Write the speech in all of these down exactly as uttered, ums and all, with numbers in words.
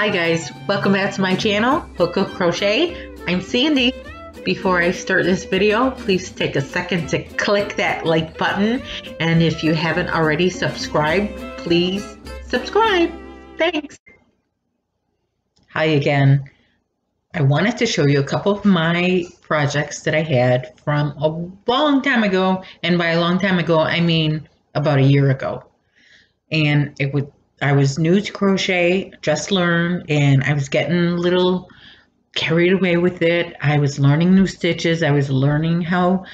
Hi guys, welcome back to my channel, Hook Hook Crochet. I'm Sandy. Before I start this video, please take a second to click that like button, and if you haven't already subscribed, please subscribe. Thanks. Hi again. I wanted to show you a couple of my projects that I had from a long time ago, and by a long time ago I mean about a year ago. And it would I was new to crochet, just learned, and I was getting a little carried away with it. I was learning new stitches. I was learning how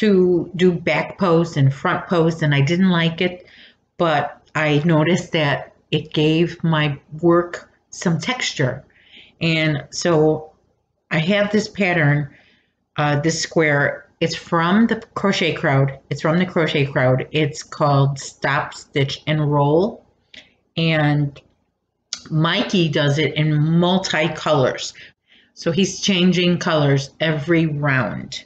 to do back posts and front posts, and I didn't like it, but I noticed that it gave my work some texture. And so I have this pattern, uh, this square. It's from the Crochet Crowd. It's from the Crochet Crowd. It's called Stop Stitch and Roll. And Mikey does it in multi-colors. So he's changing colors every round.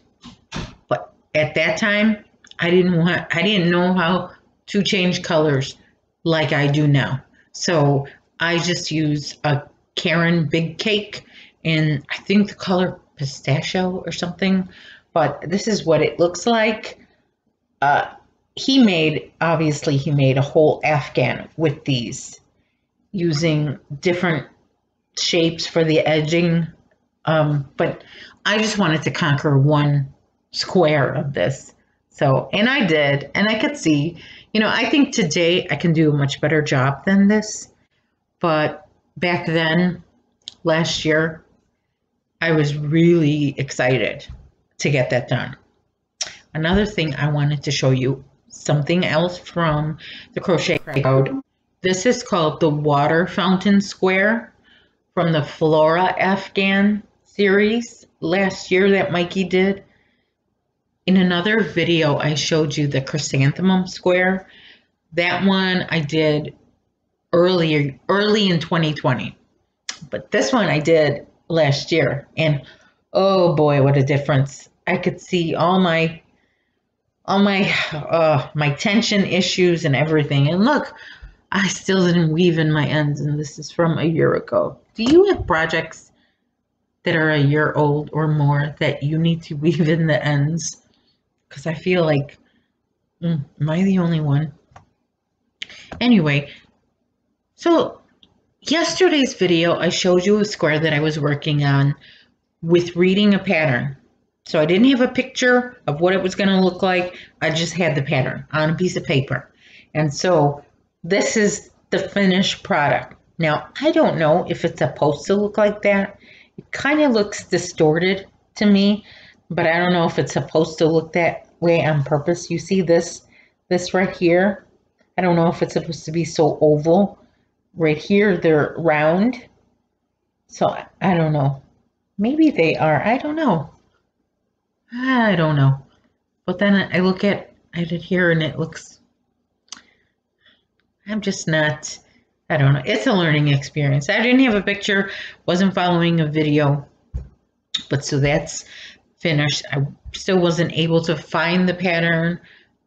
But at that time, I didn't want, I didn't know how to change colors like I do now. So I just use a Karen Big Cake, and I think the color pistachio or something. But this is what it looks like. Uh, He made, obviously he made a whole Afghan with these, using different shapes for the edging. Um, but I just wanted to conquer one square of this. So, and I did, and I could see, you know, I think today I can do a much better job than this. But back then, last year, I was really excited to get that done. Another thing I wanted to show you, something else from the Crochet Crowd. This is called the Water Fountain Square from the Flora Afghan series last year that Mikey did. In another video, I showed you the Chrysanthemum Square. That one I did earlier, early in twenty twenty. But this one I did last year, and oh boy, what a difference. I could see all my all my uh, my tension issues and everything. And look, I still didn't weave in my ends, and this is from a year ago. Do you have projects that are a year old or more that you need to weave in the ends? Because I feel like, mm, am I the only one? Anyway, so yesterday's video, I showed you a square that I was working on with reading a pattern. So I didn't have a picture of what it was going to look like. I just had the pattern on a piece of paper. And so this is the finished product. Now, I don't know if it's supposed to look like that. It kind of looks distorted to me, but I don't know if it's supposed to look that way on purpose. You see this, this right here? I don't know if it's supposed to be so oval. Right here, they're round. So I don't know. Maybe they are. I don't know. I don't know. But then I look at, at it here, and it looks, I'm just not, I don't know. It's a learning experience. I didn't have a picture, wasn't following a video, but so that's finished. I still wasn't able to find the pattern.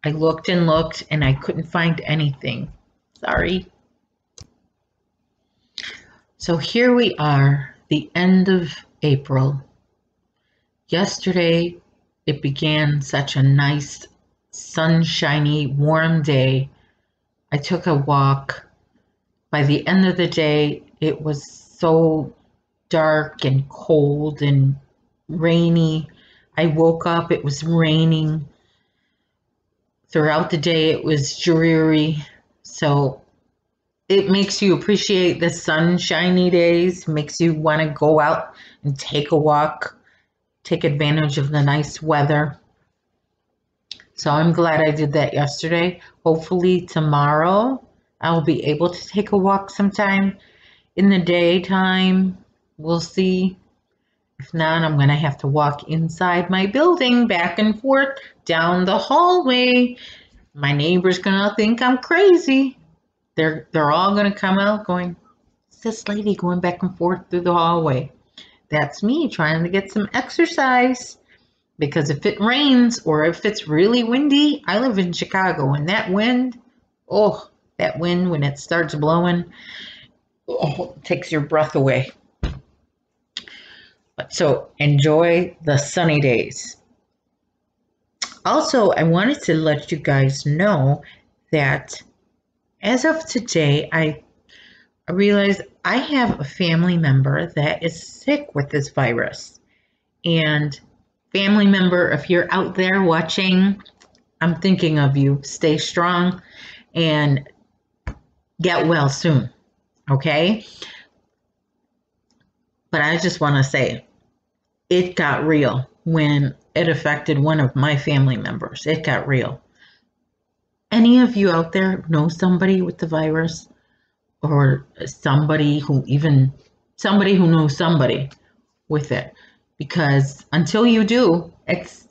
I looked and looked, and I couldn't find anything. Sorry. So here we are, the end of April. Yesterday, it began such a nice, sunshiny, warm day. I took a walk. By the end of the day, it was so dark and cold and rainy. I woke up, it was raining. Throughout the day, it was dreary. So it makes you appreciate the sunshiny days, makes you want to go out and take a walk. Take advantage of the nice weather. So I'm glad I did that yesterday. Hopefully tomorrow I'll be able to take a walk sometime in the daytime. We'll see. If not, I'm going to have to walk inside my building back and forth down the hallway. My neighbor's going to think I'm crazy. They're, they're all going to come out going, "It's this lady going back and forth through the hallway." That's me trying to get some exercise, because if it rains or if it's really windy, I live in Chicago, and that wind, oh, that wind when it starts blowing, oh, takes your breath away. But so enjoy the sunny days. Also, I wanted to let you guys know that as of today, I realized I have a family member that is sick with this virus. And family member, if you're out there watching, I'm thinking of you. Stay strong and get well soon, okay? But I just want to say, it got real when it affected one of my family members. It got real. Any of you out there know somebody with the virus, or somebody who even, somebody who knows somebody with it? Because until you do, it's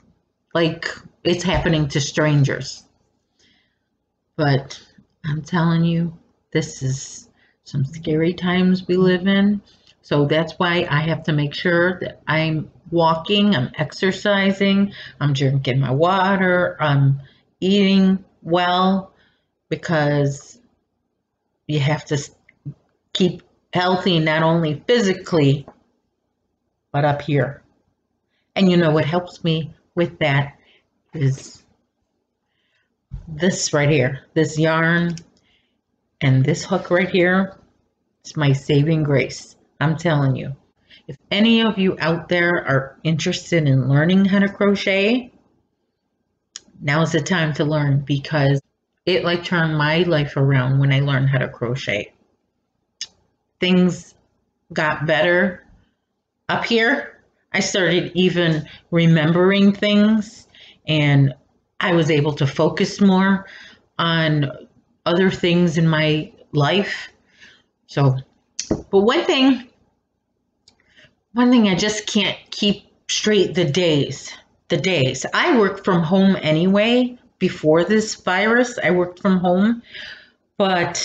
like it's happening to strangers. But I'm telling you, this is some scary times we live in. So that's why I have to make sure that I'm walking, I'm exercising, I'm drinking my water, I'm eating well, because you have to keep healthy, not only physically, but up here. And you know what helps me with that is this right here, this yarn and this hook right here. It's my saving grace, I'm telling you. If any of you out there are interested in learning how to crochet, now is the time to learn, because it like turned my life around when I learned how to crochet. Things got better up here. I started even remembering things, and I was able to focus more on other things in my life. So, but one thing, one thing I just can't keep straight, the days, the days. I work from home anyway. Before this virus, I worked from home, but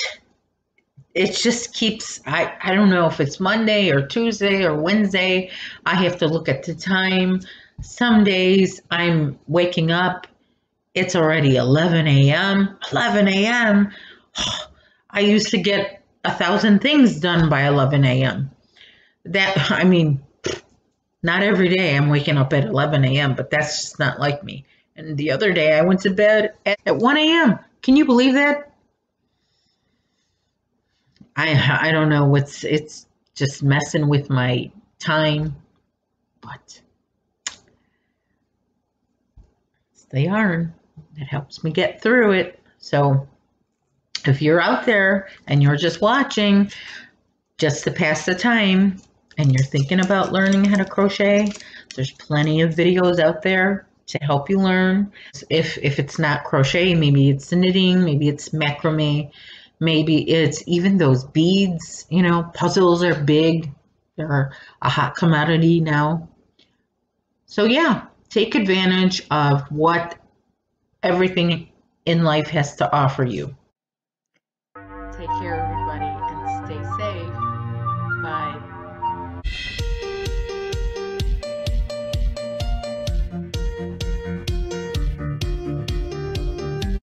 it just keeps, I, I don't know if it's Monday or Tuesday or Wednesday. I have to look at the time. Some days I'm waking up, it's already eleven a m eleven a m I used to get a thousand things done by eleven a m That, I mean, not every day I'm waking up at eleven a m, but that's just not like me. And the other day I went to bed at, at one a m Can you believe that? I I don't know what's, it's just messing with my time, but it's the yarn that helps me get through it. So if you're out there and you're just watching, just to pass the time, and you're thinking about learning how to crochet, there's plenty of videos out there to help you learn. If, if it's not crochet, maybe it's knitting, maybe it's macrame, maybe it's even those beads. You know, puzzles are big. They're a hot commodity now. So yeah, take advantage of what everything in life has to offer you. Take care, everybody, and stay safe. Bye.